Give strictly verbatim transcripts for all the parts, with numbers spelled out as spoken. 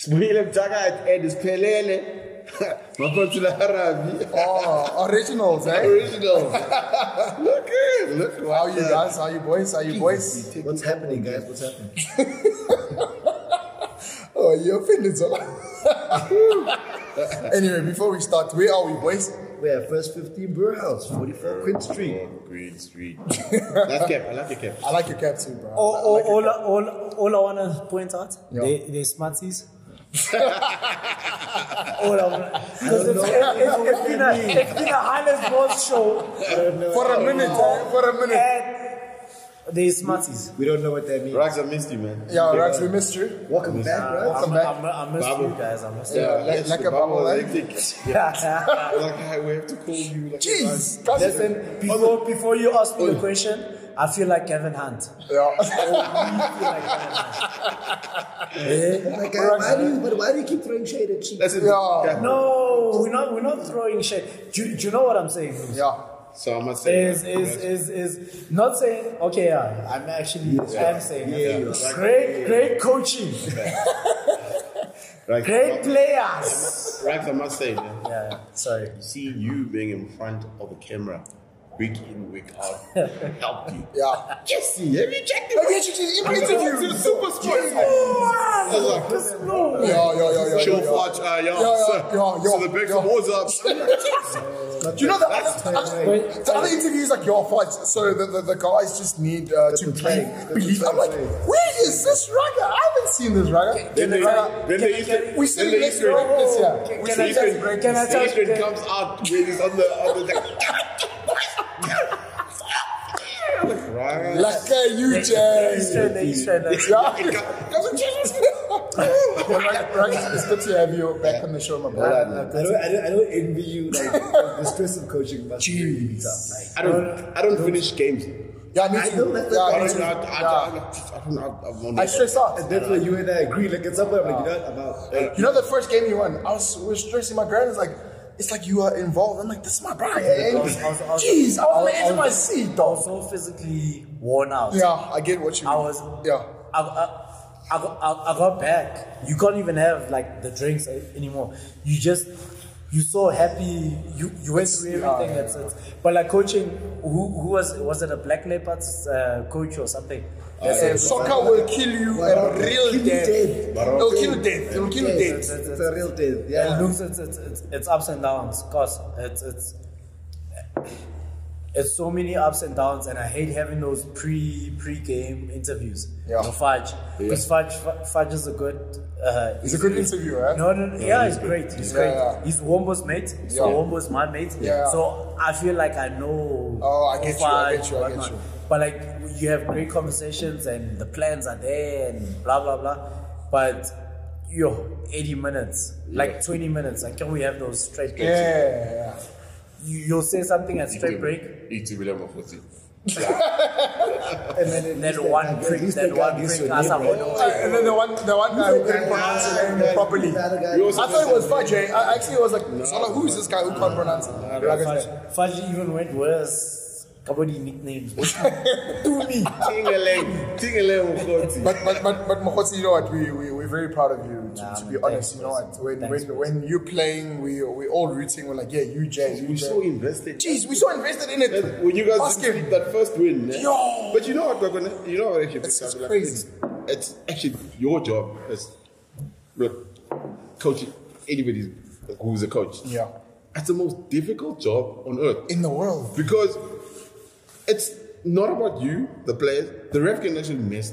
Smurilep Jagat and his Pelele. Harabi. Oh, originals, eh? Originals. Look at Look how wow, you guys, how you boys, how you boys. What's happening, guys? What's happening? Oh, you're offended, Zola. Anyway, before we start, where are we, boys? We're at First Fifteen Brewer House, forty-four Queen Street. Oh, Queen Street. That cap, I like your cap. I like your cap too, bro. All, all, like all, cap. all, all, all I want to point out, yeah. they, they're smarties. All I want to. Because it's been a Highlands Boss show. For a minute, for a minute. And they smarties. We don't know what that means. Rags, I missed you, man. Yeah, yeah. Rags, we missed you. Welcome missed back, bro. Welcome back. I, I missed bubble. you guys. I missed yeah, you. Yeah, like, like a bubble. Like, yeah. Like, we have to call you. Like Jeez. Listen, before, before you ask me the question, I feel like Kevin Hunt. Yeah. I feel like Kevin Hunt. Yeah. Like, why do you, but why do you keep throwing shade at Chiefs? Yeah. No, we're not, we're not throwing shade. Do, do you know what I'm saying? Yeah. So I must say is is, is is not saying okay yeah I'm actually yes, I'm right. saying yeah, yeah. Like, great yeah. great coaching right. great players right I must say man. yeah sorry seeing you being in front of the camera week in week out helped you yeah Jesse have you checked the interview super sports no yeah yeah yeah yeah show watch yeah yeah so the big balls up. Do you know that the, the other interviews like your fights? So the, the, the guys just need uh, to play. Believe. I'm like, where is this Rugga? I haven't seen this Rugga. Then they, Rugga. Then they can, we see the Eastern. Can, can I tell you? Can I tell you? The Eastern comes out with his on the on the. Like a U J. Eastern, the Eastern. Yeah. It's good to have you back yeah. on the show, my brother. No, no, no. I, don't, I, don't, I don't envy you. Like, the stress of coaching must be really tough. I don't, I don't, don't finish games. Yeah, I, I don't. Like, yeah, I don't. I, I, I, don't I, I stress out. And that's where you and I agree. Like, it's something I'm like, you know, about. Like, you know, the first game you won, I was, we were stressing. My grandma's like, it's like you are involved. I'm like, this is my brother. Jeez, I was on the edge of my seat, though. I was so physically worn out. Yeah, I get what you mean. I was. Yeah. I. I got, I, I got back. You can't even have like the drinks anymore. You just, you're so happy. You you went through everything. Yeah, that's yeah. it. But like coaching, who who was was it a Black Leopards uh, coach or something? They said, soccer will kill you a real death. It'll kill you death. It'll kill you death. It's a real death. Yeah. It looks it's it's it's, it's ups and downs. Cause it's it's. It's so many ups and downs, and I hate having those pre pre game interviews. Yeah. With Fudge, because yeah. Fudge Fudge is a good. Uh, he's, he's a good interviewer. Right? No, no, no, yeah, he's great. He's yeah, great. Yeah. He's Wombo's mate. So yeah. Wombo's my mate. Yeah. So I feel like I know. Oh, I get Fudge, you. I get you. I get you. But like you have great conversations, and the plans are there, and blah blah blah. But. Yo, eighty minutes, yeah. like twenty minutes. Like, can we have those straight breaks? Yeah. You'll say something at straight break. E T William of forty. And then, and then one prick, then one prick, and then the one, the one guy who couldn't pronounce the name properly. I thought it was Fudge. I actually was like, who's this guy who can't pronounce it? Fudge even went worse. Kabodi nicknames. Tumi. Tingaleng. Tingaleng. But but but but Mokotsi, you know what? We we we're very proud of you. To, nah, to be man, honest, you know what? When when, when you're playing, we we're all rooting. We're like, yeah, U J. We're so invested. Jeez, we're so invested in it. When well, you guys did that first win, eh? Yo. But you know what? We're gonna. You know what? Actually, it's, it's crazy. Like, it's, it's actually your job as look, coaching anybody who's a coach. Yeah. That's the most difficult job on earth in the world because. It's not about you, the players. The ref can actually mess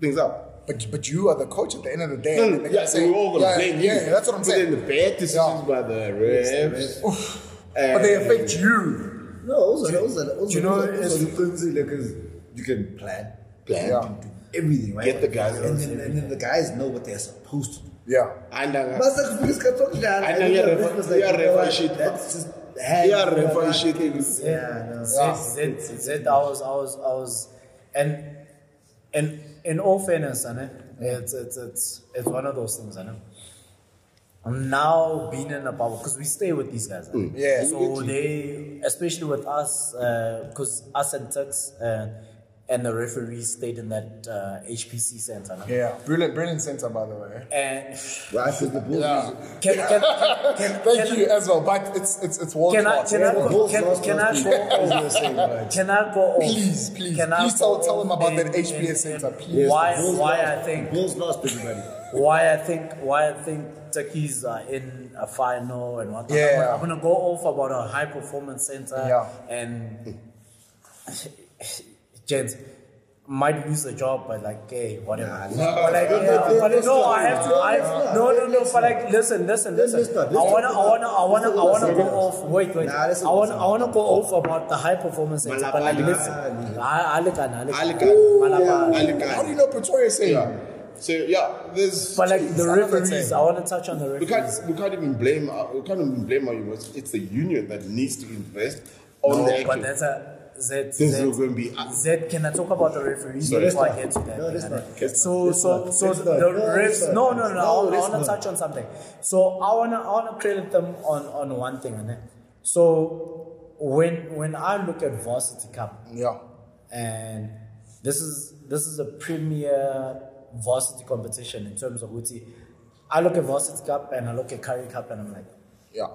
things up. But but you are the coach at the end of the day. No, no, yeah, so we're all going to yeah, blame yeah, you. Yeah, that's what I'm but saying. But then the bad decisions yeah. by the refs. But they affect you. No, also, do, also, also. You know, because you can plan, plan, yeah. do, do everything, right? Get the guys. And then, and then the guys know what they're supposed to do. Yeah. And then, that's just... Hey, yeah, referee shit. Yeah, no. Zed, Zed, I was, I was, I was, and and in all fairness, I know it's it's it's it's one of those things, I know. I'm now being in a bubble because we stay with these guys, mm. yeah. So they, especially with us, because uh, us and Tuks, uh, and the referees stayed in that uh, H P C center. No? Yeah, brilliant, brilliant center, by the way. And well, I think the Bulls. Yeah. Can, can, can, can, Thank can, you as well, but it's it's it's world class. Can, can, can, can I go? Can I go? Please, please, can I please tell, tell them about and, that H P C center. Please. Why? Why I think Bulls lost everybody. Why I think why I think Turkeys are in a final and whatnot. Yeah. I'm gonna go off about a high performance center yeah. and gents might lose the job, but like hey, whatever. Nah, nah, but like, nah, yeah, nah, but nah, no, nah, I have to. Nah, I have, nah, no, no, no. Nah, but like, listen, listen, listen. listen, listen I wanna, I wanna, I wanna, I wanna go off. Wait, wait. Nah, listen, I wanna, I wanna go off about the high performance center. But like, listen, I, I like, I like, I like, I like. How do you know Pretoria say? So yeah, there's. But like the referees, I want to touch on the referees. We can't, we can't even blame. Uh, we can't even blame our university. It's the union that needs to invest on no, the. But that's a Z. This Z, is going to be. Uh, Z. Can I talk about the referees no, before I get to that? No, that's not. So, so, so the refs. No, no, no. no, no I want to touch on something. So I want to, I want to credit them on on one thing, and so when when I look at Varsity Cup, yeah, and this is this is a premier varsity competition in terms of U T. I look at Varsity Cup and I look at Curry Cup and I'm like, yeah,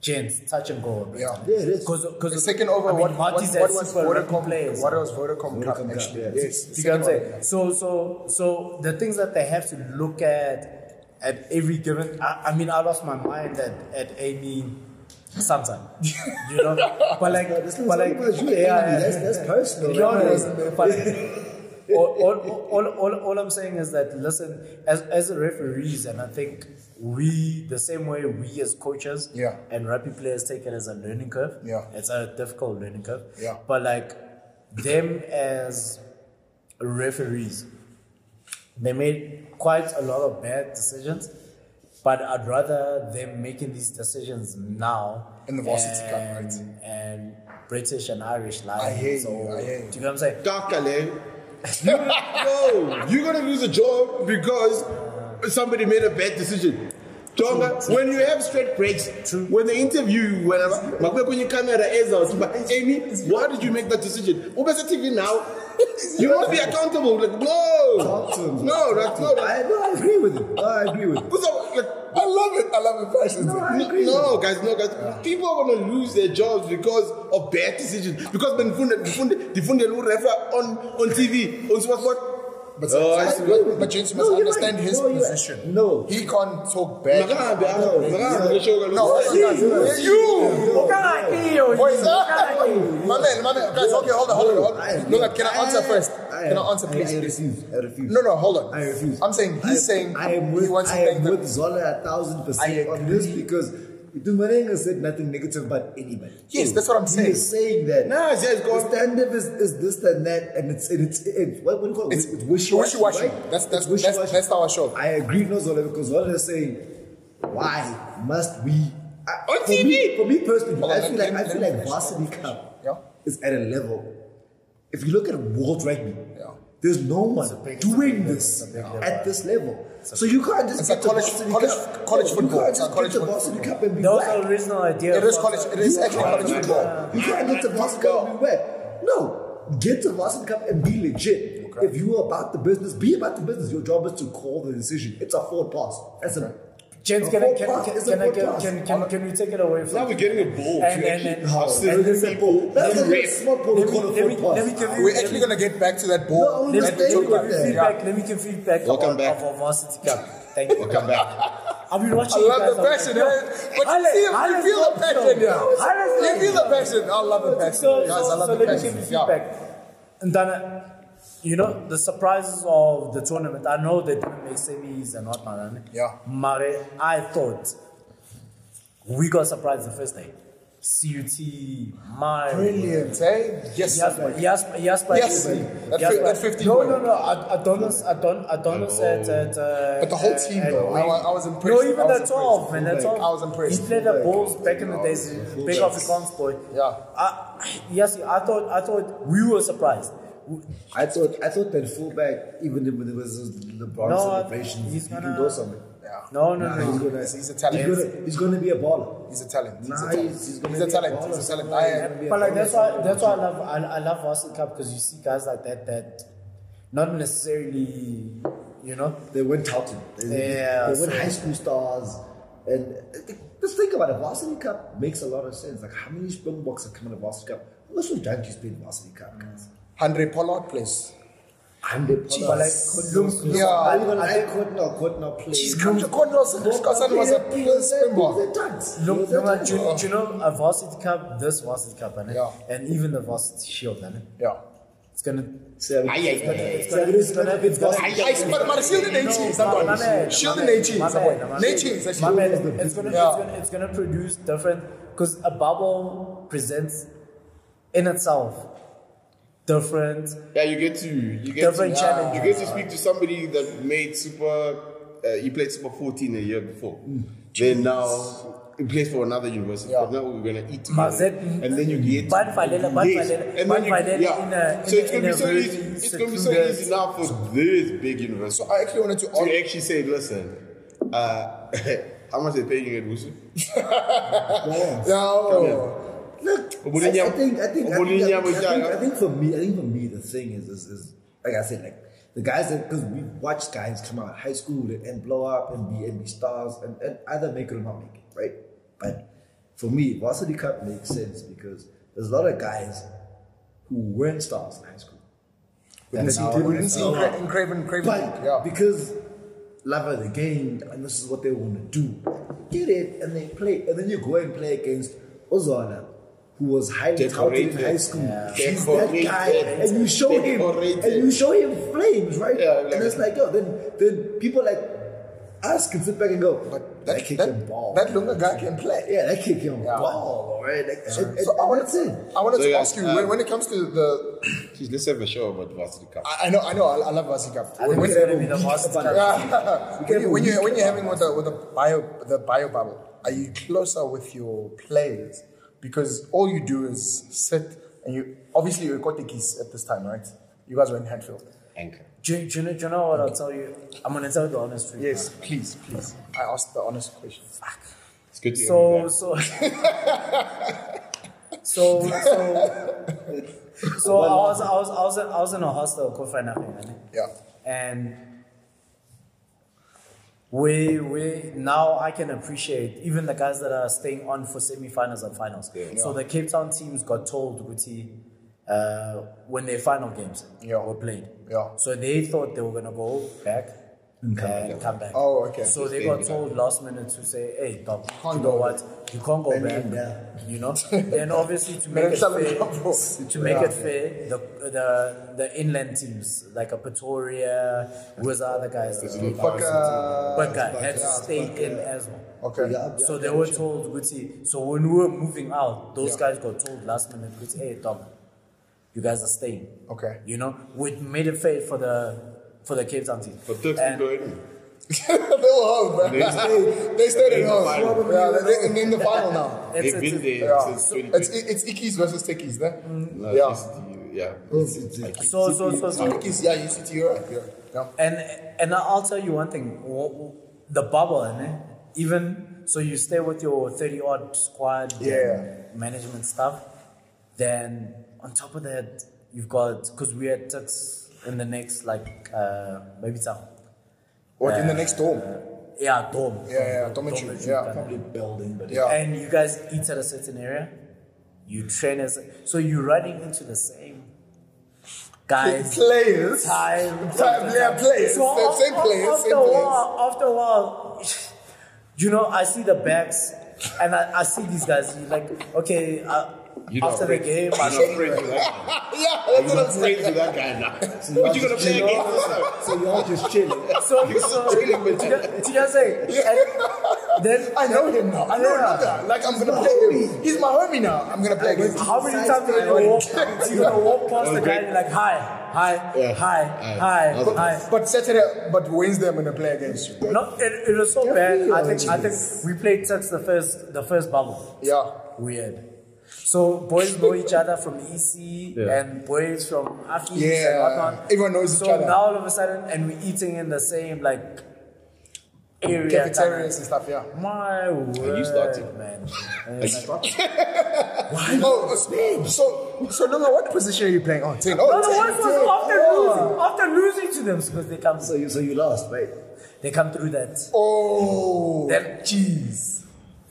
gents, touch and go. Yeah, yeah, it is. Because the second over, I mean, what, what, what was Vodacom? Players, what was Vodacom Cup? Actually, yeah. yes. You can say so. So, so the things that they have to look at at every given. I, I mean, I lost my mind at at Amy. Sometimes, you know, but like, but like, yeah, that's personal. all, all, all, all, all I'm saying is that, listen, as, as referees, and I think we, the same way we as coaches yeah. and rugby players take it as a learning curve, yeah. it's a difficult learning curve, yeah. but like them as referees, they made quite a lot of bad decisions, but I'd rather them making these decisions now. In the Varsity Cup, right? And British and Irish Lions. I hear you, so, I hear you. Do you know what I'm saying? Darker, you, no, you're gonna lose a job because somebody made a bad decision. Tonga, when you have straight breaks, True. when they interview you, whenever, when you come out of Azaz, but Amy, why did you make that decision? What's the T V now? You must be accountable. Like, no, no, that's not. I, no, I agree with you. I agree with you. So, like, I love it. I love it. Passion. No, I agree no, with guys, no, guys. Yeah. People are going to lose their jobs because of bad decisions. Because when they find a little refer on on T V, on sports, what? But, oh, I see. But, but James must no, understand right. his no, position. Right. No, he can't talk bad. No, no, no. You. My man, my man. Guys, okay, hold on, hold on, hold on. No, can I answer first? Can I answer, please? I refuse. I refuse. No, no, hold on. I refuse. I'm saying he's saying I am with, he wants to I am with Zola a thousand percent on this because. Dumarenga said nothing negative about anybody. Yes, so that's what I'm saying. He is saying that. No, yes, yeah, go on. The standard is, is this and that, and it's and it's it, what do you call it? It's, it's wishy-washy. Wishy-washy. Right? That's that's wishy that's, that's our show. I agree, no Zola, because Zola is saying, why must we I, on for T V? Me, for me personally, well, I, I feel like I feel like Varsity Cup yeah. is at a level. If you look at world rugby, yeah. there's no one doing this at this level. So you can't just get the college football. You can't just get the Varsity Cup and be wet. That was the original idea. It is college. It is actually college football. You can't get the Varsity Cup and be wet. No, get the Varsity Cup and be legit. If you are about the business, be about the business. Your job is to call the decision. It's a forward pass. That's it. James, can I, can, can, can, I get, can, can, can we take it away from now we're getting a ball. And, and, and, and there's a ball. That's a very smart ball. We're actually going to get back to that ball. No, let, me give feedback, yeah. let me give feedback about, about Varsity Cup. Thank you. Welcome back. I've been watching I love the passion. But you see, you feel the passion. You feel the passion. I love the passion. Guys, I love the passion. So let me give you feedback. And then, you know, the surprises of the tournament. I know they didn't make semis and whatnot. Yeah. Mare, I thought we got surprised the first day. C U T, Mare. Brilliant, eh? Yes, Jasper. Jasper. Jasper. At fifteen. No, no, no. Adonis, Adonis, Adonis oh. at... at uh, but the whole team, at, though. I, I was impressed. No, even the twelve, man. The twelve. I was impressed. He played the Bulls back in the days. Big Afrikaans boy. Yeah. I, yes, I thought, I thought we were surprised. I thought I thought that fullback, even if it was LeBron's no, celebrations, he can do something. Yeah. No, no, nah, no. He's good. He's, he's a talent. He's, good. He's going to be a baller. He's a talent. He's nah, a talent. He's, he's, he's a talent. A he's a talent. I am. But like that's why that's why I love I, I love Varsity Cup, because you see guys like that that not necessarily, you know, they went touted. They, yeah, they so. went high school stars. And just think about it. Varsity Cup makes a lot of sense. Like, how many Springboks are coming to Varsity Cup? Most of the junkies play Varsity Cup, guys. Handré Pollard plays. Handré Pollard. Like, yeah. I even like Kodna. Kodna plays. She's come to Kodna. Kodna was a player Springbok. Look, do you know, a Varsity Cup, this Varsity Cup, and even the Varsity Shield, yeah. It's gonna. It's gonna be. It's gonna be. Shield and eighteens. Shield and eighteens. It's gonna. It's gonna. It's gonna produce different, because a bubble presents in itself different. Yeah, you get to. You get different challenge. You get to speak to somebody that made super. Uh, he played Super fourteen a year before. Mm. Then now. In place for another university, yeah. But now we're going to eat and then you get one valera, one valera, and one valera, yeah. in a, in so it's going to be so easy. It's going to be so easy now for this big university. So I actually wanted to, to ask, actually say, listen, uh, how much they paying you at Wusu? Yes. No. Look, I, I think, I think, I think, I think, I think for me, I think for me, the thing is, is, is like I said, like. The guys that, because we watch guys come out of high school and blow up and be, and be stars and, and either make it or not make it, right? But for me, Varsity Cup makes sense because there's a lot of guys who weren't stars in high school. That's how we didn't see in Craven Craven Week, yeah. Because love of the game and this is what they want to do. Get it and they play. And then you go and play against Zola, who was highly touted in high school. Yeah. He's that guy, and you show Decorated. him, and you show him flames, right? Yeah, like, and it's like, yo, then then people like us can sit back and go, but that, that kid can ball. That Lunga guy can play. Yeah, that kid can yeah. ball, right? Like, yeah. and, and, so I wanted to, I wanted so to yeah, ask you um, when, when it comes to the. Geez, let's have a show about Varsity Cup. I, I know, I know, I, I love Varsity Cup. I when when, when, when you when you're having with the with the bio the bio bubble, are you closer with your players? Because all you do is sit and you, obviously you got the keys at this time, right? You guys were in Hatfield. Anchor. Do, do, do, you know, do you know what Anchor. I'll tell you? I'm going to tell you the honest truth. Yes, now. please, please. I asked the honest question. Fuck. It's good to so, hear So, so, so, so I was, I was, I was, I was in a hostel called Find Nothing, man. Yeah. And We, we, now I can appreciate even the guys that are staying on for semi-finals and finals. Yeah. So the Cape Town teams got told, Guti, uh, when their final games yeah. were played. Yeah. So they thought they were going to go back and come, and come back. Oh, okay. So they got told last minute to say, hey, Tom, you know what? You can't go back, you know? And obviously to make it fair, to make it fair, the, the, the inland teams, like a Pretoria, where's the other guys? But guys had to stay in as well. Okay. So they were told, Guti, so when we were moving out, those guys got told last minute, Guti, hey, Tom, you guys are staying. Okay. You know, we made it fair for the, for the Cape Town team. For Tuks didn't go in. They were home, man. They, they stayed at home. The yeah, they're in, in the final now. They've been there yeah. since twenty twenty. It's, it's Ickies versus Techies, no? Mm. no yeah. U C T, yeah. U C T. So, so, so, so. Ickies, yeah, U C T, you're right. You're right. Yeah. And, and I'll tell you one thing. The bubble, eh? Even, so you stay with your thirty-odd squad yeah. management stuff. Then, on top of that, you've got, because we had Tuks in the next, like, uh, maybe town. Or uh, in the next dorm. Uh, yeah, dorm. Yeah, yeah, dormitory. Dorm yeah, kind probably of. building. But yeah. And you guys eat at a certain area. You train as... So you're running into the same guys. The players. Time. Time player players. So the after, same players. After, same a while, players. after a while, you know, I see the backs and I, I see these guys. You're like, okay... I, You're After the game, I'm not afraid to that guy. Yeah, that's what I'm afraid to that guy now. So what you gonna play again? So y'all just chilling. So you're so, so chilling with him. Do you know what I'm saying? Then I know him now. I know yeah. that. Like I'm gonna play him. He's my homie now. I'm gonna play against him. How many times are you gonna walk? You're gonna walk past the guy and like hi. Hi, yeah. hi, hi, hi, but, hi. But Saturday, but Wednesday I'm gonna play against you. No, it, it was so yeah, bad. I think, I think we played Tuks the first, the first bubble. Yeah, weird. So boys know each other from E C yeah. and boys from Afis yeah. and whatnot. Everyone knows so each other. So now all of a sudden, and we're eating in the same like area. Cafeterias and stuff, yeah. My word, are you starting? Man. Are you starting? Why? No, so, so no, no, what position are you playing on? Oh, ten, oh, no, the one was after losing, after losing to them, because they come. So you, so you lost, right? They come through that. Oh, that jeez.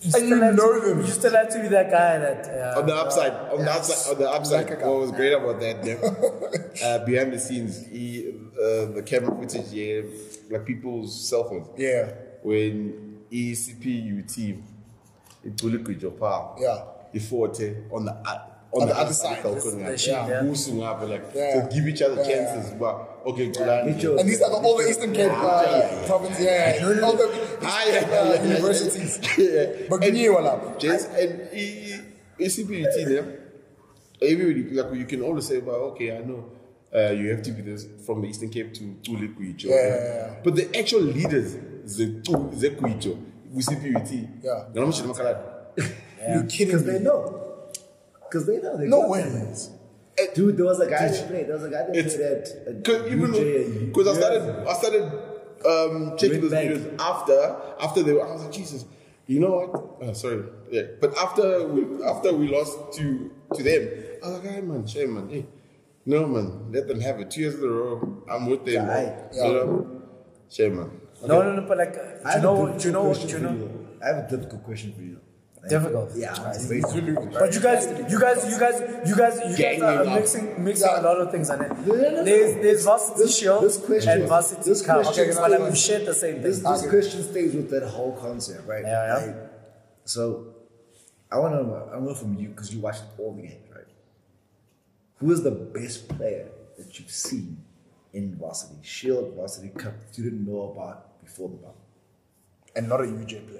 You and you know to, them. You still have to be that guy that... Uh, on the upside. On yes. the upside. On the upside. Like what was great about that, uh, behind the scenes, he, uh, the camera footage, yeah, like people's cell phones. Yeah. When E C P U T, it will look with your power. Yeah. Before on the uh, on, on the, the other side. Like, yeah. Yeah. Like, yeah. So give each other yeah. chances. But, okay, good. Yeah. Yeah. And these are the, all the Eastern Cape province. Yeah. Higher universities. But you knew what and E C P U T there, everybody, like, you can always say, well, okay, I know uh, you have to be this from the Eastern Cape to Tulikuicho. Yeah, yeah, yeah. But the actual leaders, the Tulikuicho, U C P U T, yeah. They're not much yeah. You're kidding me. Because they know. Because they know. They no way. It, Dude, there was a guy that played. There was a guy that played at U J. Because I started, I started um, checking those videos after, after they were, I was like, Jesus, you know what? Oh, sorry. Yeah. But after we, after we lost to to them, I was like, hey, man, shame, man. Hey, no, man, let them have it. Two years in a row, I'm with them. Yeah. Yeah. You know? Shame, man. Okay. No, no, no, but like, I you know, do you know what, you know? I have a difficult question for you. Difficult. Yeah. But you guys, you guys, you guys, you guys, you guys are mixing, mixing yeah. a lot of things. And there's, there's Varsity Shield and Varsity Cup. Okay, but like, we shared the same thing. This, this question stays with that whole concept, right? Yeah, yeah. Like, so, I want to know, I know from you, because you watched all the games, right? Who is the best player that you've seen in Varsity Shield, Varsity Cup, that you didn't know about before the battle? And not a U J player.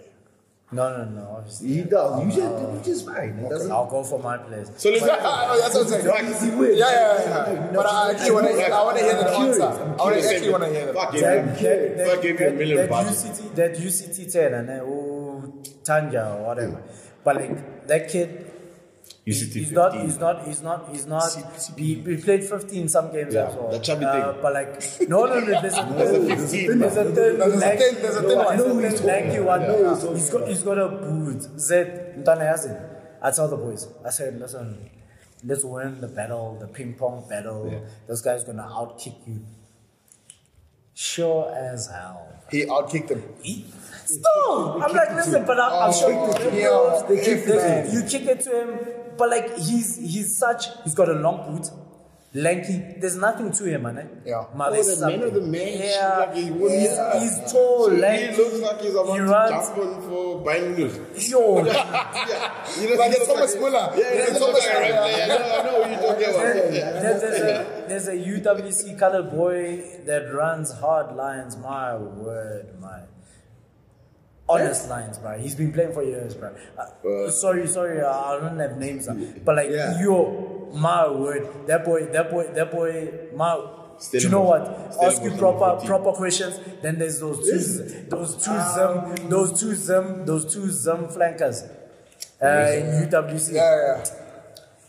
No, no, no, obviously. You don't. You just, you just fine. It doesn't. I'll go for my place. So listen, that's what I'm saying. Like, easy win. Yeah, yeah, yeah. But I actually want to hear the answer. I actually want to hear the answer. Fuck, give me a million bucks. That U C T ten and then, oh, Tanja or whatever. But like, that kid, he's not, he's not, he's not, he's not, he played fifteen some games as well. The chubby thing. But like, no, no, no, there's a thin, there's a thin, there's a thin one. No, he's got, he's got, he's got a boot. Zed, Ntana Yasin. I tell the boys, I said, listen, let's win the battle, the ping pong battle. This guy's gonna outkick you. Sure as hell. He outkicked him. Stop! I'm like, listen, but I'm sure you kick it to him. But like, he's he's such, he's got a long boot, lanky. There's nothing to him, man. Yeah. Oh, the man of the man. Yeah. He's tall, lanky. He looks like he's about to jump on for buying news. Yo. Yeah. He's so much smaller. Yeah, he's so much smaller. I know what you're talking about. There's a U W C colored boy that runs hard lines. My word, man. Honest lines, bro. He's been playing for years, bro. Uh, uh, sorry, sorry, I don't have names, but like, yeah. Yo, my word, that boy, that boy, that boy, my. Do you know what? Ask you proper, proper questions. Then there's those two, those two um, zim, those two zim, those two zim flankers uh, in U W C. Yeah, yeah.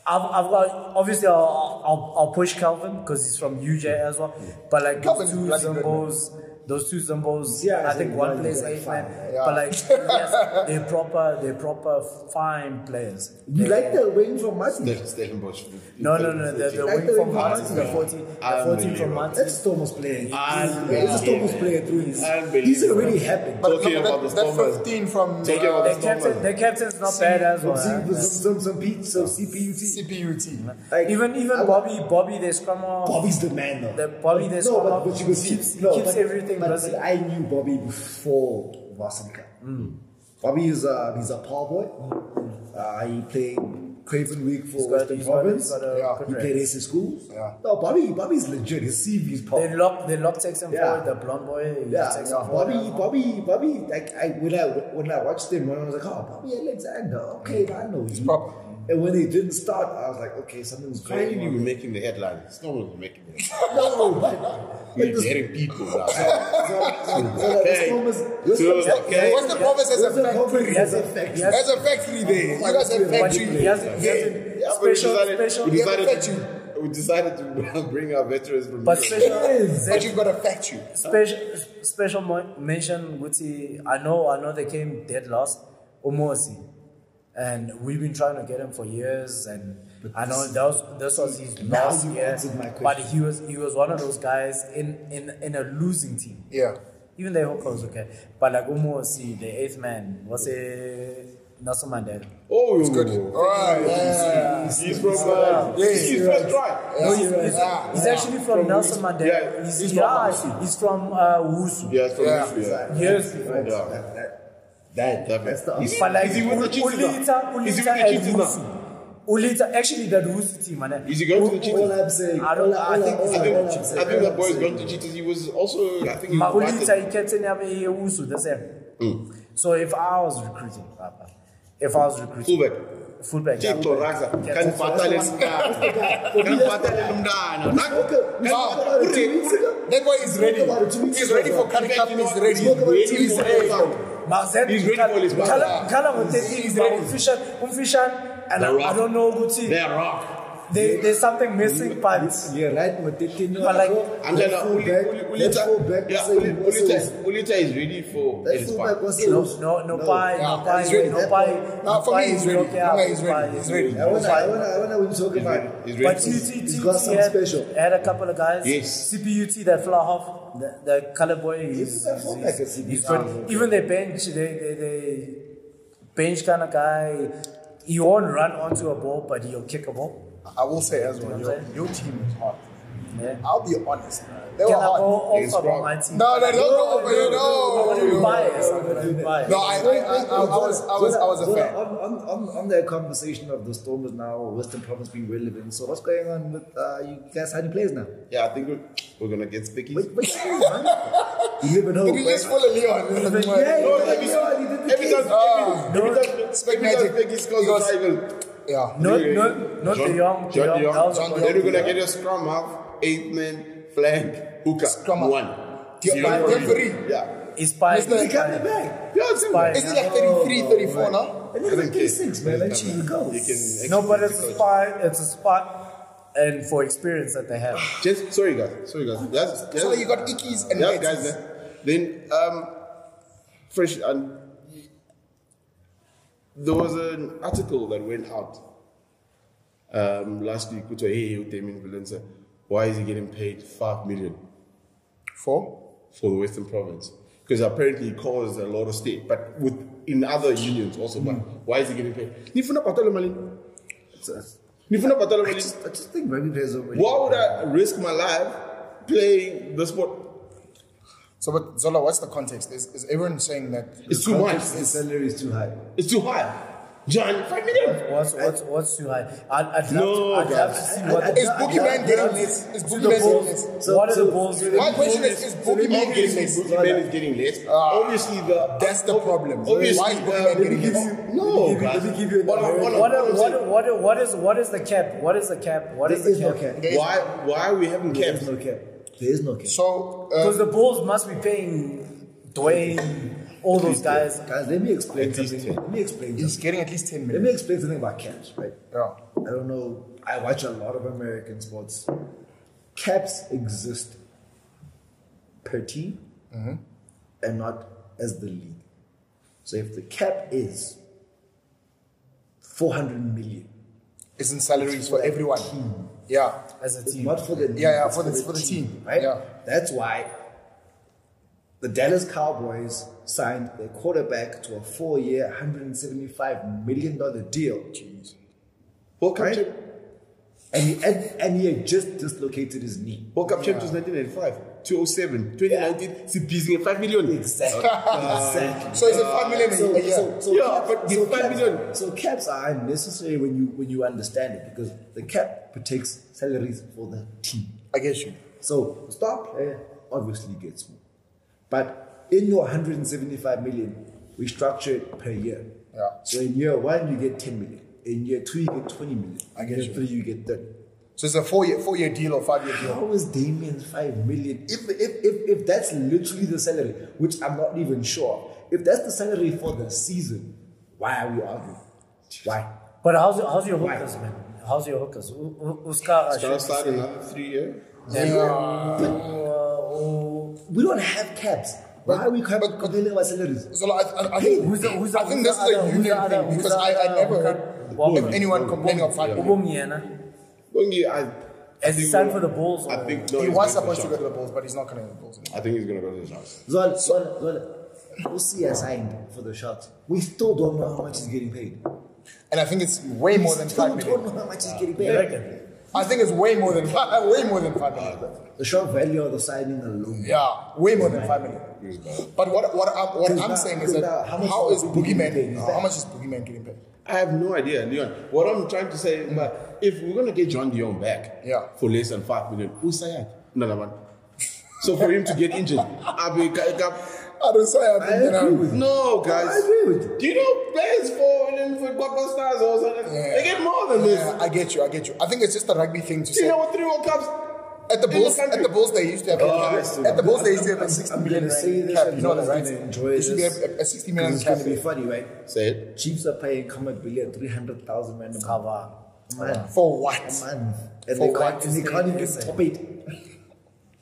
I've, I've got, obviously I'll, I'll, I'll push Calvin because he's from U J as well. But like Calvin, two zimbos. Those two Zimbos, yeah, I think one plays eight man, yeah. But like, yes, they're proper, they're proper fine players. You they, like the wing from Martin? Stellenbosch. No, no, no, the, the like wing the from Martin, the fourteen from Martin. That's Stormers player. That's a Stormers player through his. He's already happy. But talking about the Stormers. fifteen from the captain, the captain's not bad as well. So C P U T. Even even Bobby, Bobby, the scrummer. Bobby's the man though. Bobby, the scrummer. But you can see, keeps everything. But, but I knew Bobby before Varsity Cup. Mm. Bobby is a, he's a power boy. Mm. Uh, he played Craven Week for Western Province. Yeah. He played A C School. Yeah. No, Bobby, Bobby's legit. His C V is power. They lock, they lock takes him yeah. forward. The blonde boy. Yeah. Takes yeah. Him Bobby, forward. Bobby, Bobby. Like I when I when I watched him, when I was like, oh, Bobby Alexander. Okay, mm. I know he's proper. And when they didn't start, I was like, okay, something's going on. Finally, you were making the headlines. No one was making the headlines. No, but... You're daring people now. Okay. What's the province as a factory? As a factory. As a factory there. You guys have factory. He has a special... He has a factory. we decided to bring our veterans from but Europe. Special is but you've got a fact you. Special huh? special mention Guti. I know I know they came dead last, Omosi. And we've been trying to get him for years, and but I know that was this was his last year. But he was he was one of those guys in in, in a losing team. Yeah. Even their Hoko was okay. But like Omosi, the eighth man, was a Nelson Mandela. Oh, he's good. All right. Yeah. He's, he's, he's from uh, yeah, he's, he's first drive. No, he's, he's, yeah. he's actually from, from Nelson Mandela. Yeah. He's, he's yeah, from, he's from uh, Wusu. Yeah, he's from yeah. Wusu. Yeah. Yes. Yeah. That, that, that, that, that's the is, like, is he with the Chiefs now? Is he with the Chiefs now? Ulita, actually, that Wusu team, man. Is he going to the Cheetahs? I don't know. I think that boy is going to the Cheetahs. He was also, I think he was. Ulita, he can't have a Wusu, that's him. So if I was recruiting, If I was recruiting. Fullback. Fullback. Chico Raza. Can fatale Mdana. That boy is ready. He's ready for Curry Cup. He's ready. He's ready. He's ready for his battle. Kala would take his official. And I don't know Guti. They're rock. They, there's something missing, but you're right. But like, Ulita is ready for his part. No, no, pie, no pie, no pie. For me, he's ready. He's ready. He's ready. I want to talk about it. But U C T had a couple of guys. Yes. C P U T, that fly off, the, the color boy. He's good. Even the bench, they bench kind of guy. He won't run onto a ball, but he'll kick a ball. I will say as well, your, your team is hard. Yeah. I'll be honest. They Can were I hard. Go about my team? No, no, no, no, no, no, no, no, no. Bias. Bias. No, I, I, I, I, I was, I was, I was a fan. On, on, on the conversation of the Stormers now, Western Province being relevant. So what's going on with uh, you guys hiding players now? Yeah, I think we're, we're gonna get spiky. Wait, wait, man. You live in hope. Did we just follow Leon? Yeah, no, every time, every time, spiky scores a rival. Yeah. Not, really, not, not John, the young. The John young. young. John then you're going to get your scrum half, eighth man, flank, hooker. Scrum one. Zero three. three. Yeah. It's by It's like coming back. Yeah, it's like thirty-three, thirty-four now. And it's like thirty-six, man. Let's see goes. No, but it's a spy. It's a spot. And for experience that they have. Just, sorry, guys. Sorry, guys. That's, that's, so you got Ickies and yeah, guys. Then, um, fresh and. There was an article that went out um, last week. Hey, Damian Willemse, why is he getting paid five million for for the Western Province? Because apparently he caused a lot of state, but with in other unions also. Mm. But why is he getting paid? I just, I just think maybe there's a way. Why would I risk my life playing the sport? So, but Zola, what's the context? Is, is everyone saying that it's too much? The salary is too high. It's too high. John, five million. What's what's what's too high? I'd, I'd love no, to, I'd love to see I, what I, is Boogeyman getting less? Is Boogeyman getting less? What are the Bulls? My question is: Is Boogeyman getting less? Boogeyman is getting less. Obviously, the that's the problem. Obviously, why is Boogeyman getting less? No, let me give you. What what what what is what is the cap? What is the cap? What is the cap? Why why are we having caps? No cap. There is no cap. So, because uh, the Bulls must be paying Dwayne, all those guys. Guys, let me explain something. Let me explain. He's getting at least ten million. Let me explain something about caps, right? Yeah. I don't know. I watch a lot of American sports. Caps exist per team mm-hmm. and not as the league. So if the cap is four hundred million, isn't salaries for everyone? Team. Yeah, as a team. Not for the league, yeah, yeah, for, for the, the for the team, team right? Yeah. That's why the Dallas Cowboys signed their quarterback to a four-year, one hundred seventy-five million dollar deal. Jeez. World Cup champ, and he had, and he had just dislocated his knee. World Cup champ was nineteen ninety-five, two thousand seven, twenty nineteen. See, he's five million. Exactly. Uh, exactly. So it's a five million. So, yeah, so, so yeah caps, but so five caps, million. So caps are unnecessary when you when you understand it, because the cap protects salaries for the team. I get you. So the star player obviously gets more, but in your one hundred seventy-five million, we structure it per year. Yeah. So in year one you get ten million. In year two you get twenty million. I get in year three you get thirty. So it's a four-year, four-year deal or five-year deal. How is Damian's five million? If if if if that's literally the salary, which I'm not even sure. If that's the salary for the season, why are we arguing? Why? But how's how's your hope, man? how's your hookers? Uska it's going to start another three years. Yeah. Uh, we don't have caps. But why are we complaining about salaries? So I, I, I think, who's the, who's the, I think this is a union thing, thing because I, I never heard of anyone complaining about fighting. Ubongi, I, I as he's signed for the Bulls. I think no, he was supposed to go to the Bulls, but he's not going to go to the Bulls anymore. I think he's going to go to the Sharks. Zola, Zola, Zola, we'll see I signed for the Sharks. We still don't know how much he's getting paid. And I think it's way more than five million. We still don't know how much he's getting paid. I think it's way more than five, way more than five million. The short value of the signing alone. Yeah, way more than five million. But what what I'm, what I'm saying is that how is Boogeyman getting paid? How much is Boogeyman getting paid? I have no idea, Leon. What I'm trying to say is that if we're gonna get John De Jong back, yeah. for less than five million, who's saying? No, no, man. So for him to get injured, I'll be. I don't say I, I agree with you. No, guys. I agree with you. Do you know players for for Black Stars or something? Yeah. They get more than this. Yeah, I get you. I get you. I think it's just a rugby thing to do say. You know what? Three World Cups at the Bulls. The at the Bulls, they used to have. Oh, a, at the Bulls, they used to have a sixty million cap. You know that, right? It should be a, a sixty million cap. It's going to be funny, right? Say it. Chiefs are paying Comet Billion three hundred thousand rand a month. For what? A month. And for they can't. And they can't even top it.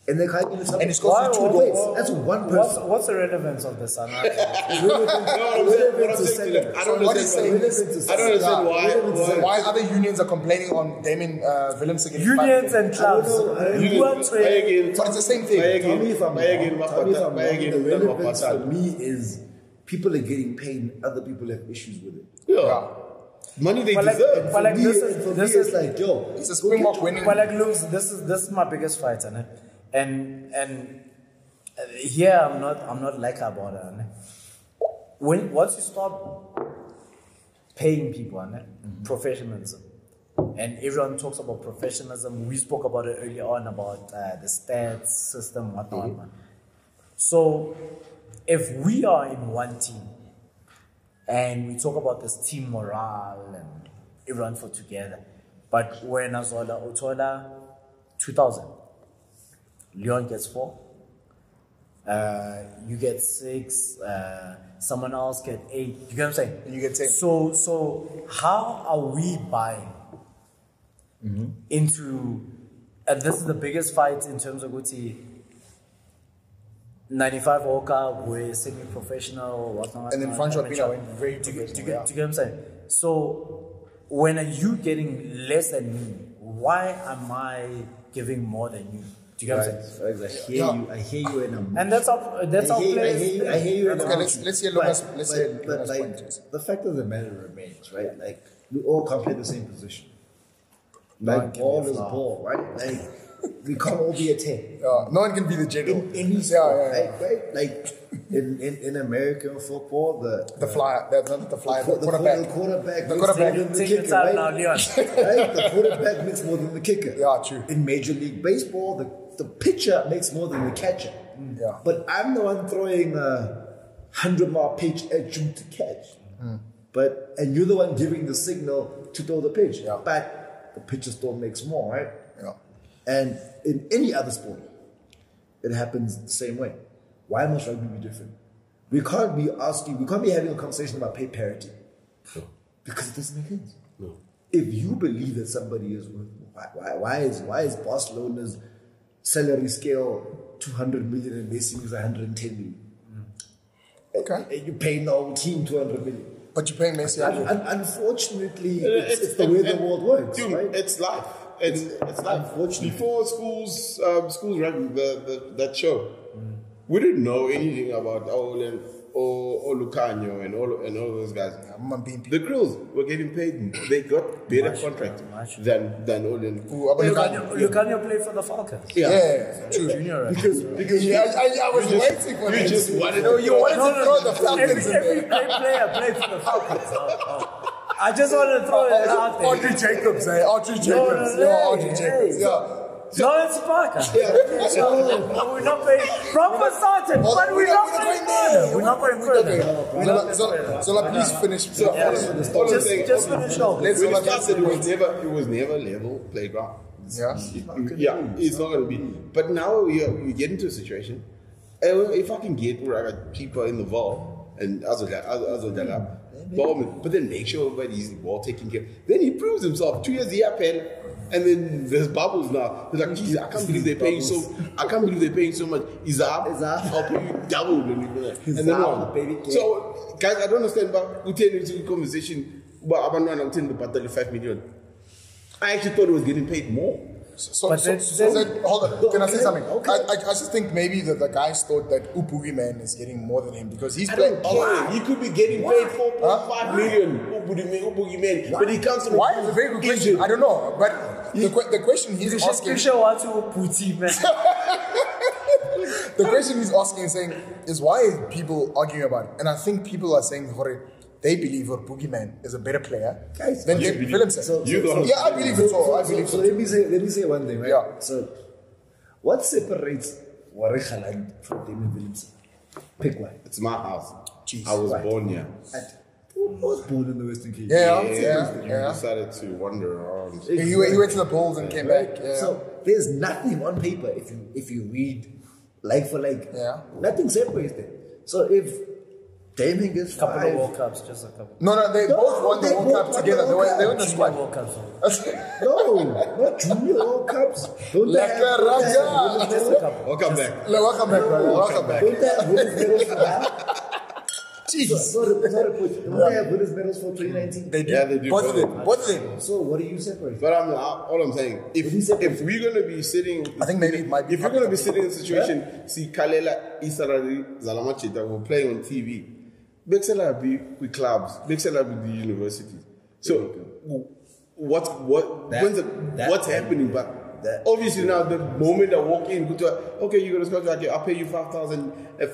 And they can't even stop. And it's got two goals. That's one person. What's, what's the relevance of this? I'm not relevant. I don't understand why. Why other unions are complaining on Damian uh, Willemse against unions and clubs. But it's the same thing. Tell me if I'm wrong. The relevance for me is people are getting paid. Other people have issues with it. Yeah. Money they Palak, deserve. Palak, this is this is like yo. It's a Springbok winning. Palak looks. This is this is my biggest fight, and. And and here I'm not I'm not like about it. When once you stop paying people, mm-hmm. professionalism, and everyone talks about professionalism. We spoke about it earlier on about uh, the stats system, whatnot. Mm-hmm. So if we are in one team and we talk about this team morale and everyone for together, but when Azola Otola two thousand. Leon gets four, uh, you get six, uh, someone else get eight. You get what I'm saying? You get six. So, so how are we buying mm-hmm. into, and this is the biggest fight in terms of Guti, ninety-five Oka, we're semi-professional or whatnot. And then Francois Pina went very professional. Do you get what I'm saying? So, when are you getting less than me? Why am I giving more than you? Do you get what I'm saying? I hear yeah. you. I hear you, and I'm. And that's our. That's our place. I hear you. I hear you. And okay, let's let's hear Lucas. Let's hear Lucas. But, but like points. The fact of the matter remains, right? Like we all can't play the same position. Like ball is ball, right? Like we can't all be a ten. Uh, no one can be the general. In any sport, yeah, yeah, yeah. Like, right? Like in, in, in American football, the the flyer, that's not the flyer, the, the, the quarterback, the quarterback, the quarterback, the, the kicker, right? Now, Leon. Right? The quarterback makes more than the kicker. Yeah, true. In Major League Baseball, the The pitcher makes more than the catcher. Yeah. But I'm the one throwing a hundred-mile pitch at you to catch. Mm. But and you're the one giving the signal to throw the pitch. Yeah. But the pitcher still makes more, right? Yeah. And in any other sport, it happens the same way. Why must rugby be different? We can't be asking, we can't be having a conversation about pay parity. No. Because it doesn't make sense. No. If you believe that somebody is worth why, why, why is why is Barcelona's salary scale two hundred million and Messi is one hundred ten million. Mm. Okay. And you pay the whole team two hundred million. But you're paying Messi. Un un unfortunately, it's, it's, it's the way it, the world works. Dude, right? It's life. It's, it's life. Unfortunately. Before schools, um, schools ran the, the, that show, mm. we didn't know anything about Olin or Lucanio and all and all those guys. The crews were getting paid. They got better much, contract much. than than Olin. Lucanio played for the Falcons. Yeah, yeah. True. Junior, right? Because because yeah, I, I was just, waiting for you. Just wanted no, you wanted no, to throw no, the Falcons. Every, every player played for the Falcons. Oh, oh. I just wanted to throw it out there. Audrey Jacobs, eh? Audrey Jacobs. No, no, no, yeah, Audrey Jacobs. Yeah. yeah. So, Lawrence Parker. Yeah. No, we're not paying. Proper Sergeant, well, but we're, we're not, not paying further. We're not going further. So, so like, please finish. So, yeah, so, yeah. so just, thing, just finish off. Let's go. It, it was never level playground. Yeah. It, it, yeah. It's not going to be. But now you you get into a situation, and if I can get people in the ball, and Azojalab. But then make sure everybody's well taken care of. Then he proves himself. Two years he happened, and then there's bubbles now. They're like, geez, I can't believe they're paying so. I can't believe they're paying so much. Izab, I'll pay you double. And then one. So guys, I don't understand, but we turn into a conversation. But I'm not going to pay thirty-five million. I actually thought it was getting paid more. So, so, then, so then, then, hold on, can I say something? Okay. I, I, I just think maybe that the guys thought that Upugi man is getting more than him because he's playing. Oh, he could be getting why? paid four point five million, Upugi man, but he comes from. Why? It's a very good question. Egypt. I don't know, but the, que the question he's asking. The question he's asking and saying is why are people arguing about it? And I think people are saying, Hore, they believe her boogeyman is a better player guys, than Willemse. So, so, so, yeah, I believe so, it. So, so, I believe so. So, so let me say, let me say one thing, right? Yeah. So, what separates Warwick Haaland from Damian Willemse? Pick one. It's my house. Jeez. I was right. born here. At, I was born in the Western Cape. Yeah, yeah. yeah. yeah. You decided to wander around. Exactly. You, you went to the Bulls and yeah. came right. back. Yeah. So there's nothing on paper if you if you read like for like. Yeah. Nothing separates them. So if. Damien gets five. Couple of World Cups, just a couple. No, no, they no, both won the World Cup together. They were in the squad. World Cups. No, not Junior World Cups. Don't they have Rugga? Welcome back. Welcome back, brother. Welcome back. Don't they have winners medals for that? Jeez. Don't they have winners medals for twenty nineteen? They do. Yeah, they do. Both of them. Both of them. So what are you separating? But I'm all I'm saying, if if we're gonna be sitting, I think maybe it might be. If we're gonna be sitting in a situation, see Kalela Isarari Zalamachi that we're playing on T V. Bexella be with clubs, Bexella with the universities. So, what, what, that, when's the, what's happening? Be, but that, obviously, now the moment I walk in, go to, okay, you're going to go to, I'll pay you five thousand a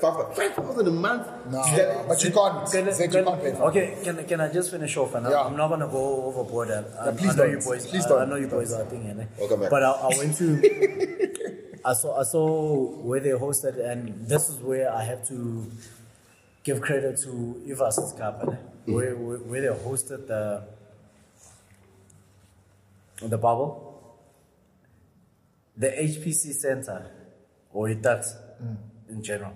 month. No, that, but you can't. Can, can, you can't pay. Okay, can, can I just finish off? And yeah. I'm not going to go overboard. I, I, no, I know you boys, please I, don't. I know you boys are thinking. Welcome back. But I, I went to, I, saw, I saw where they hosted, and this is where I have to give credit to Varsity Cup, mm -hmm. where, where, where they hosted the the bubble. The H P C Center, or Tuks mm. in general,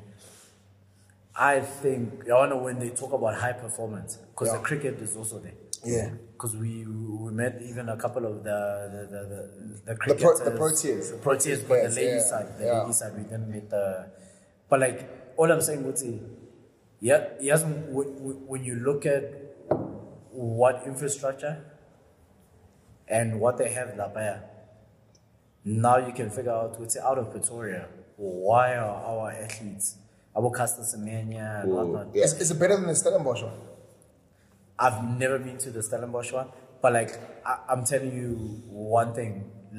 I think, you know, when they talk about high performance, because yeah. the cricket is also there. Yeah. Because we we met even a couple of the the the the, the cricketers. The, pro, the Proteas. The Proteas, but the ladies yeah. side, the yeah. ladies side, we didn't meet the... But like, all I'm saying would say, yeah, yes, when you look at what infrastructure and what they have in La Paya, now you can figure out what's out of Pretoria. Why are our athletes, our Castor Semenya and whatnot? Yeah. Is, is it better than the Stellenbosch one? I've never been to the Stellenbosch one, but like I, I'm telling you one thing,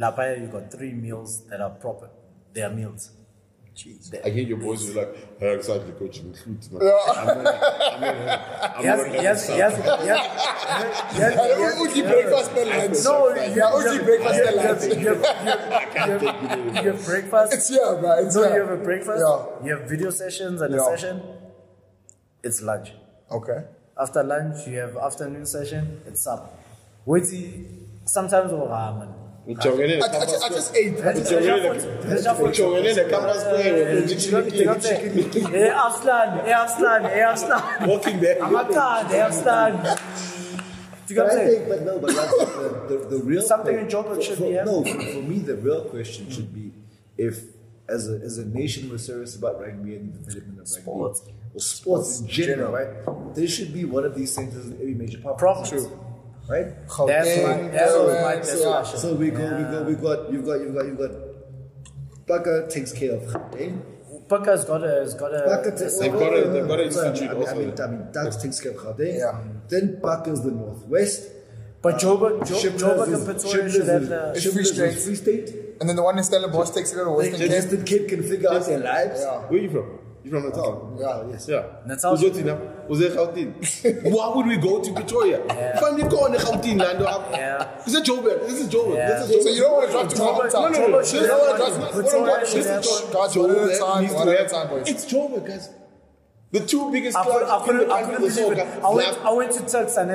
La Paya, you got three meals that are proper, they are meals. Jeez. I hear your boys are like, how excited the coach includes, man. Yes, yes, yes, yes. Uji breakfast and lunch. No, yeah, Uji breakfast and lunch. You have breakfast. It's here, man. It's no, here. You have a breakfast. Yeah. You have video sessions and yeah. a session. It's lunch. Okay. After lunch, you have afternoon session. It's supper. Wait, sometimes we'll have money. I, I, I just ate. I just ate. Walking there. I think, but no, but that's the, the, the real something in chocolate should be. No, for me, the real question should be if, as a, as a nation, we're serious about rugby and the development of sports, rugby, or sports, sports in general, right? There should be one of these centers in every major province. True. Right? That's my, that's my, that's yeah. So we go, yeah. we go, we got, you've got, you've got, you've got. Paka takes care of Gauteng. Paka's got a, has got a. They've got a, they've got an institute also. I mean, I mean, Tuks takes care of Gauteng. Yeah. Then Paka's the northwest. But Joburg, Joburg and Pretoria should have the. It's Free State. And then the one in Stellenbosch takes it out of Western Cape. Western Cape can figure out their lives. Where are you from? You from Natal? Yeah, yes. Yeah. Natal. Why would we go to Pretoria? Yeah. This is Joburg. This is Joburg. Yeah. So you don't want to drive to Joburg? No, no, no. You don't want to drive to This is Joburg. It's Joburg, guys. The two biggest clubs. I couldn't believe it. I went to Tuks and I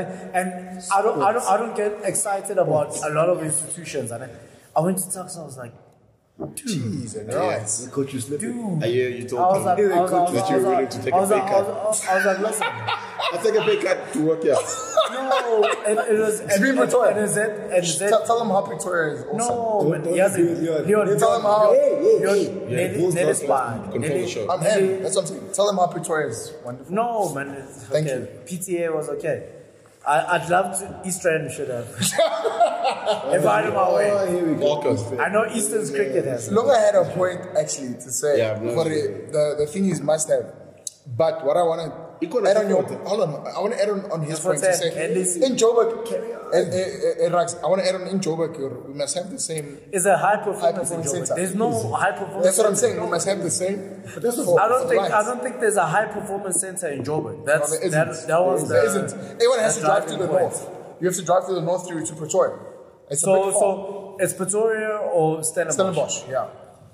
don't, I don't, I don't get excited about a lot of institutions. I went to Tuks and I was like, Jeez, and right. The coach was slipping. Are you, you told me that like, like, like, you're willing like, to take a pay cut? I was like, listen. I take a pay cut to work out. No, it, it was. It's been Pretoria. And is it? And is it? Tell him how Pretoria is awesome. No, but he hasn't. Tell him how. Hey, hey, hey. That is fine. Control the show. I'm him. That's what I'm saying. Tell him how Pretoria is wonderful. No, man. Thank you. P T A was okay. I, I'd love to. Eastern should have. If I had my way. Oh, here we go. I know Eastern's yeah. cricket has. Look, I had a point actually to say. Yeah, no, the, the, the thing is must have. But what I want to add on your. Hold on. I want to add on, on his point to say. In Joburg. I want to add on in Joburg. We must have the same. It's a high performance in Joburg. There's no high performance. That's what I'm saying. We must have the same. I don't think. I don't think there's a high performance center in Joburg. That's that was there isn't. Everyone has to drive to the north. You have to drive to the north to Pretoria. It's so, so it's Pretoria or Stellenbosch? Stellenbosch, yeah.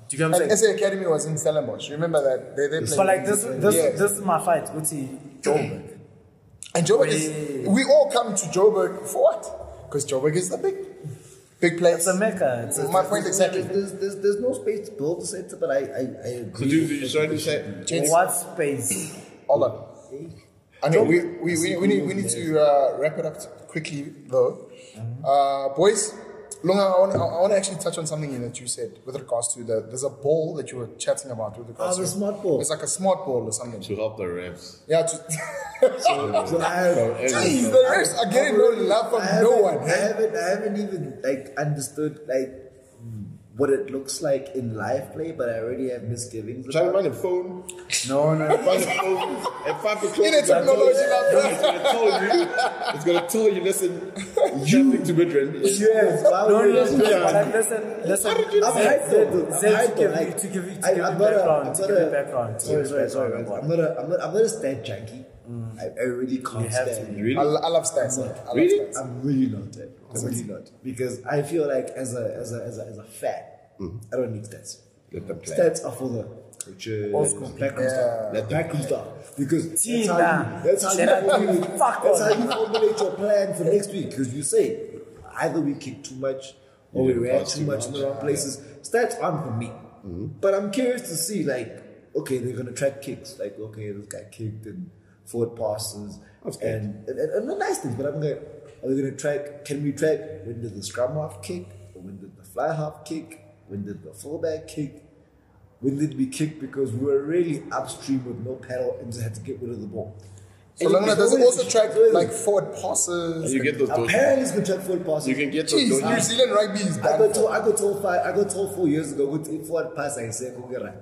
Do you get what I'm saying? S A Academy was in Stellenbosch. Remember that? They, they but like this, this, yeah. this is my fight. What's he? Joburg. And Joburg we, is. We all come to Joburg for what? Because Joburg is the big, big place. It's a mecca. It's, it's my point exactly. There's, there's, there's no space to build the center, but I, I, I agree. So you trying to say what space? Hold on. I know we we, we, we need we need to uh, wrap it up quickly though. Uh, boys, Lunga, I want, I want to actually touch on something that you said with regards to the. There's a ball that you were chatting about with regards oh, to. Oh, the smart ball. It's like a smart ball or something. To help the refs. Yeah. To, so, so I have, geez, the refs are getting no love from no one. I haven't, I haven't even like understood like what it looks like in live play, but I already have misgivings. Try to find a phone. No, no. Find a phone. At five o'clock, it's going to tell you. It's going to tell you. Listen, jumping to Madrid. Yes. Wow, no, no, no, no. Listen, listen. I'm hyped. Zed, to give you background. To give you background. Sorry, sorry, sorry. I'm not a, I'm not, I'm not a stat junkie. I, I really can't stand. Really? I, I love stats. I'm not, I really? Love stats. I'm really not that. I'm really not. Because I feel like as a as a as a, as a fan, mm-hmm. I don't need stats. Stats are for the coaches. Old school. Black room style. Black room style. Because that's how you, that's how you formulate your plan for next week. Because you say either we kick too much or we react too much in the wrong places. Stats aren't for me. Mm-hmm. But I'm curious to see like, okay, they're gonna track kicks. Like, okay, this guy kicked and forward passes and, and, and, and nice things, but I'm going. Are we going to track? Can we track when did the scrum half kick? Or when did the fly half kick? When did the fullback kick? When did we kick because we were really upstream with no paddle and just had to get rid of the ball? So long does it also track like forward passes? And you get those. Apparently, it's going to track forward passes. You can get those. Jeez, New Zealand rugby is bad. I got told. I got told five. I got told four years ago. With forward pass, I said, "Go get right."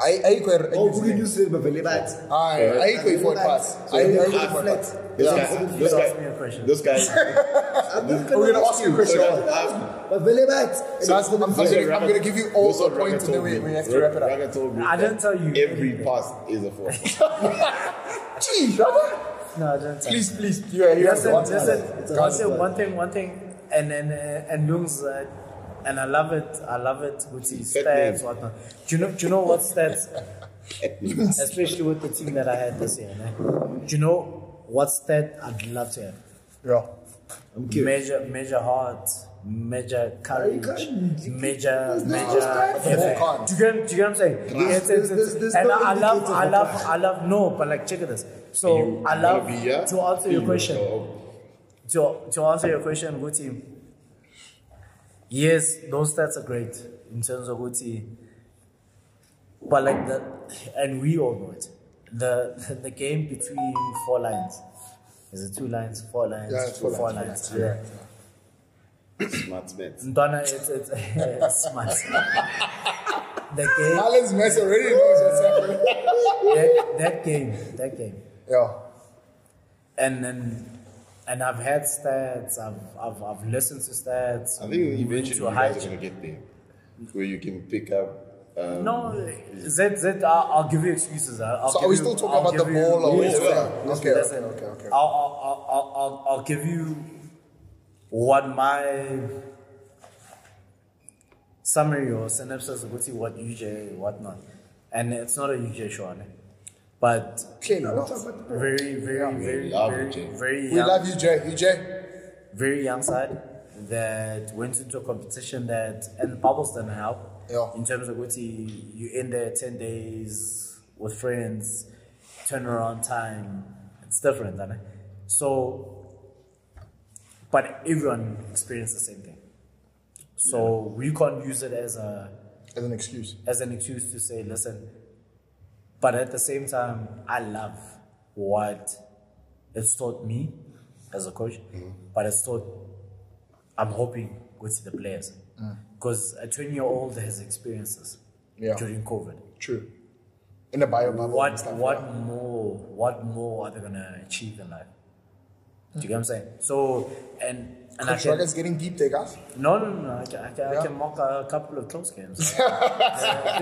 I I go. Oh, who can you say about the lights? I I go for pass. I I for pass. This guy. This guy. We're gonna ask you a question. But the lights. I'm gonna give you all the points and then we have to wrap it up. I didn't tell you. Every pass is a four. Jeez, brother. No, I didn't. Please, please. You are here. Listen, listen. I'll say one thing, one thing, and and and Lung's. And I love it, I love it with his stats, whatnot. Do you know, do you know what stats, especially with the team that I had this year, né? Do you know what stat I'd love to have? Yeah. I'm curious. Measure, measure heart, measure courage, measure, measure. Do you get, do you get what I'm saying? It's, it's, it's, it's, and I love, I love, I love, no, but like check this. So I love, to answer your question, to, to answer your question, good team. Yes, those stats are great in terms of Uti. But like the, and we all know it, the the game between four lines. Is it two lines, four lines, yeah, two, four, four lines? Four lines. Yeah. Yeah. Smart mess. Donna, it's, it's, it's smart. The game. Alan's mess already knows what's happening. That, that game, that game. Yeah. And then. And I've had stats, I've, I've, I've listened to stats. I think eventually you guys are going to get there, where you can pick up... Um, no, Zed, Zed, I'll, I'll give you excuses. I'll so give are we still you, talking I'll about the ball or whatever? Yeah, okay, okay, okay, okay. I'll, I'll, I'll, I'll, I'll give you what my summary or synopsis of what U J, what not. And it's not a U J show, right? But okay, no, very, very, very, very, very. We love you, Jay. You, Jay. Very young side that went into a competition that, and the bubbles didn't help. yeah. in terms of what you in there ten days with friends, turnaround time. It's different, isn't it? So, but everyone experienced the same thing. So yeah. we can't use it as a as an excuse. As an excuse to say, listen. But at the same time, I love what it's taught me as a coach. Mm-hmm. But it's taught, I'm hoping, go to the players. Because mm. a twenty-year-old has experiences yeah. during COVID. True. In a bio bubble. What, what like more? What more are they going to achieve in life? Mm-hmm. Do you get what I'm saying? So, and... and Coach Rugga's getting deep there, guys. No, no, no. I can, I can, yeah. I can mock a couple of close games. the,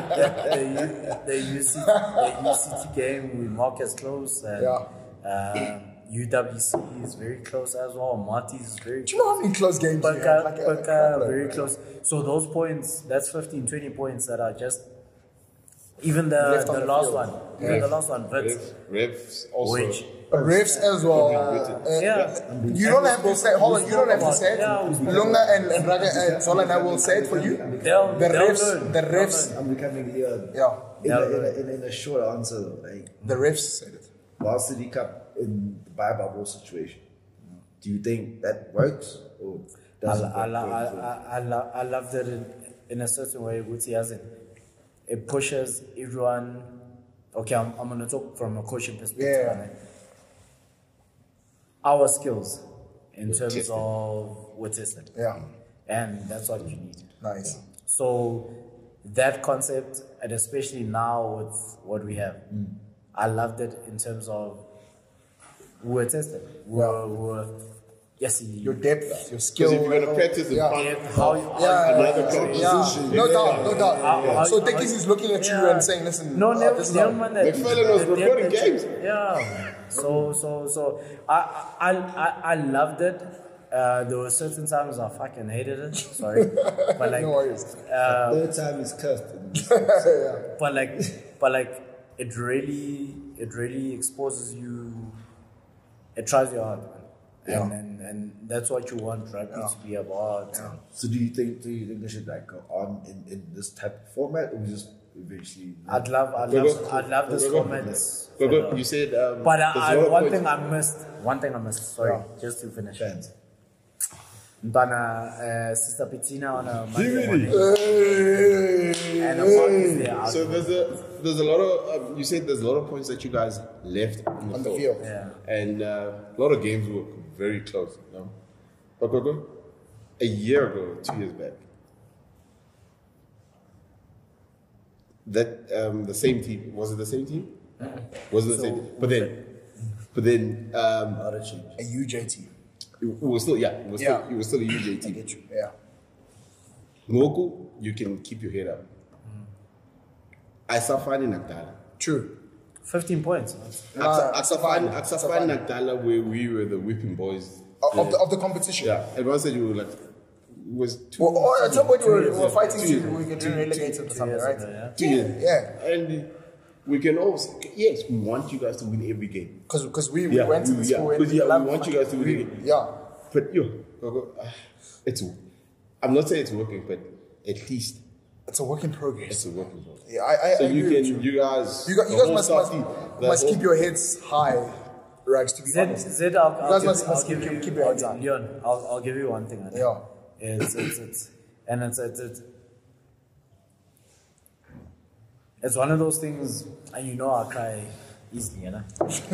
the, the, the, U C, the U C T game, we mock as close. And, yeah. Uh, U W C is very close as well. Marty is very close. Do you know how many close games Baka, you have? Like a, Baka, like very close. So those points, that's fifteen, twenty points that are just... Even the, the, the last field. one. Even yeah. the last one. Refs, refs also. Which, Uh, refs as well. Uh, uh, yeah. You don't have to say. Hold on. You don't have to say it. Lunga and and Rugga and Zola and I will say it for you. They'll, the refs. The refs. I'm becoming here. Yeah. In a, in, a, in, a, in a short answer, like the refs said it. Varsity Cup in the Bayer Bubble situation. Do you think that works or doesn't I, work? I, I, I, I, love, I love that in, in a certain way. Wuti hasn't. It pushes everyone. Okay, I'm, I'm going to talk from a coaching perspective. Yeah. Right? Our skills in terms tested. of we're tested. Yeah. And that's what you need. Nice. So that concept, and especially now with what we have, mm. I loved it in terms of we're tested. We're, yeah. we're yes, you, your depth, your skill. If you're going to practice and find another coach. No doubt, no doubt. Yeah. Yeah. So Tekis is looking at yeah. you and saying, listen, no, never mind that. The fellow was recording games. Yeah. So, so, so, I, I, I, I loved it. Uh, there were certain times I fucking hated it. Sorry, but like, no worries. Uh, third time is cursed. yeah. But like, but like, it really, it really exposes you. It tries your hard, yeah. and, and and that's what you want rugby yeah. to be about. Yeah. So, do you think, do you think they should like go on in, in this type of format, or just? Eventually, I'd love, I'd go love, go I'd love this comment. You said, um, but I, I, one point. thing I missed, one thing I missed. Sorry, yeah. just to finish. Mbana, uh, Sister Petina on a Monday morning. Hey. And hey. There so there's a, there's a lot of. Um, you said there's a lot of points that you guys left on the, on the field, field. Yeah. and uh, a lot of games were very close. You know? But go, go. A year ago, two years back. That um, the same team was it the same team? Mm-hmm. Was it the so, same? Team? But then, but then um, not a change. A U J team. It, it was still yeah. It was yeah. still it was still a U J team. I get you. Yeah. Local, you can keep your head up. Mm. I Safani Nagdala. True. Fifteen points. I Safani Nagdala, where we were the whipping boys of, the, of, the, of the competition. Yeah. Everyone said you were like. Was two well, or at some point we were, were fighting to we were getting relegated to something, right? Ago, yeah. Years. yeah, and we can always yes, we want you guys to win every game because because we, we yeah, went to the yeah, school and yeah, we, we want you guys to win. Every game. Yeah, but yo, it's I'm not saying it's working, but at least it's a work in progress. It's a work in progress. Yeah, I, I so I you can you. you guys you guys, you guys must must, must keep your heads high. Rags to be Zed, honest. Zed, I'll, you guys I'll must, must keep keep your heads high. Leon, I'll I'll give you one thing. Yeah. It's, it's, it's, and it's, it's, it's, it's one of those things, and you know I cry easily, you know?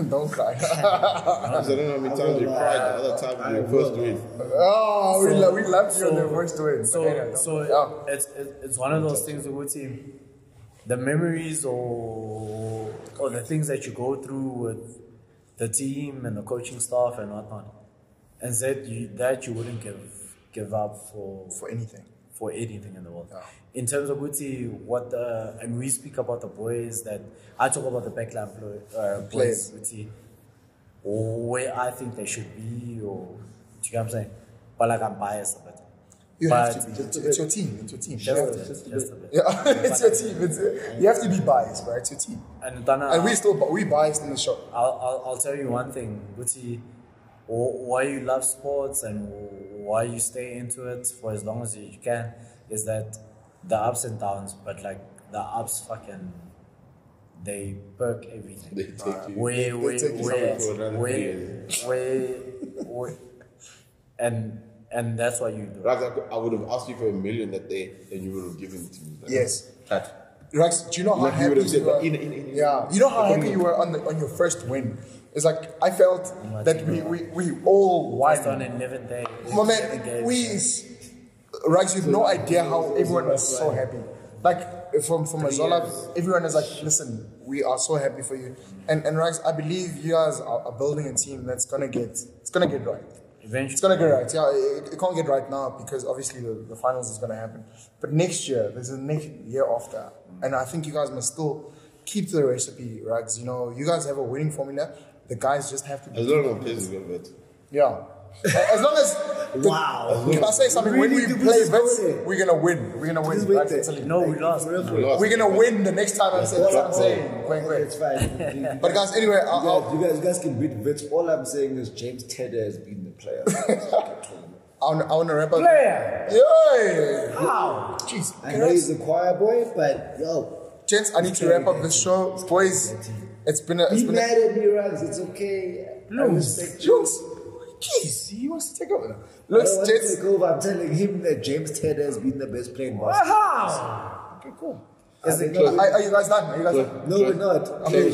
Don't cry. I don't know how many times you cried the other time when you first do it. Oh, we, so, lo we loved you so, when you first do it. So, okay, so yeah. it's, it's one of those things, Wuti, the memories or, or the things that you go through with the team and the coaching staff and whatnot, and that you, that you wouldn't give. give up for for anything for anything in the world yeah. in terms of Uti, what the and we speak about the boys that I talk about the backline play, uh, boys Uti, or where I think they should be or do you know what I'm saying but like I'm biased a bit you but have to be just, it's your team it's your team just, sure, just, just, just a bit yeah. it's your team it's, you have to be biased right it's your team and, Dana, and we still we biased in the shop I'll, I'll, I'll tell you one thing Uti, why you love sports and why you stay into it for as long as you can is that the ups and downs, but like the ups fucking, they perk everything. They take uh, you. Where, where, where, where, where, where, and and that's what you do. Rags, I would have asked you for a million that day, and you would have given it to me. Like, yes. That. Rags, do you know how like happy you, said, you were? In, in, in, yeah. You know how happy you were on the on your first win. It's like I felt oh that we, we, we all won. Just on eleventh day. My man, we. Rags, you have no idea how everyone was so happy. Like from from Zola, everyone is like, listen, we are so happy for you. And and Rags, I believe you guys are building a team that's gonna get it's gonna get right. Eventually, it's gonna get right. Yeah, it, it can't get right now because obviously the, the finals is gonna happen. But next year, there's a next year after, and I think you guys must still keep the recipe, Rags. You know, you guys have a winning formula. The guys just have to. As long as players win, but yeah. As long as the, wow, can I say something? Really when we play bets, we're gonna win. We're gonna win. Right? It. No, we lost. No, we lost. We're gonna win the next time. I say that's what I'm saying. Going great. It's fine. But guys, anyway, you, I'll, guys, I'll, you guys, you guys can beat bets. All I'm saying is James Tedder has been the player. I want to wrap up. Player. Yeah. How? Jeez. I know he's the choir boy, but yo. Gents, I need to wrap up the show, boys. It's been a. Be mad at me, Rugs. It's okay. Lose. Lose. Jeez, he wants to take over. Looks, I James. Take over. I'm telling him that James Tedder has been the best player in Boston. Wow. Okay, cool. Is it not, are, are you guys done? Are you guys done? No, we're not. Okay.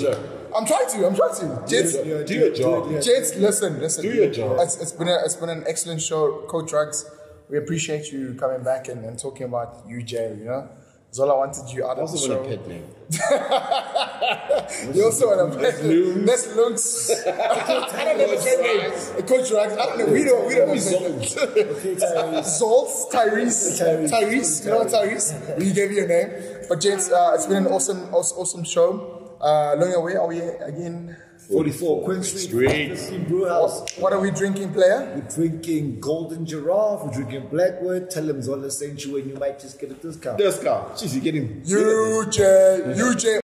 I'm trying to. I'm trying to. Jets, do your, do your job. Jets, listen, listen. Do your job. It's, it's been a, it's been an excellent show, Coach Rugs. We appreciate you coming back and, and talking about U J. You know, Zola wanted you out of the show. Also, want a pet name. You also want to play. That's Lungs. I don't know the Coach Rags. I don't know. We don't. We don't. Zoltz, Tyrese, Tyrese. Tyrese. You know Tyrese. We gave you a name. But James, uh, it's been an awesome, awesome show. Uh, Longa, where are we again? Forty-four Queen Street. What are we drinking, player? We're drinking Golden Giraffe. We're drinking Blackwood. Tell them Zola sent you, and you might just get a discount. Discount. Jeez, you're getting U J. U J.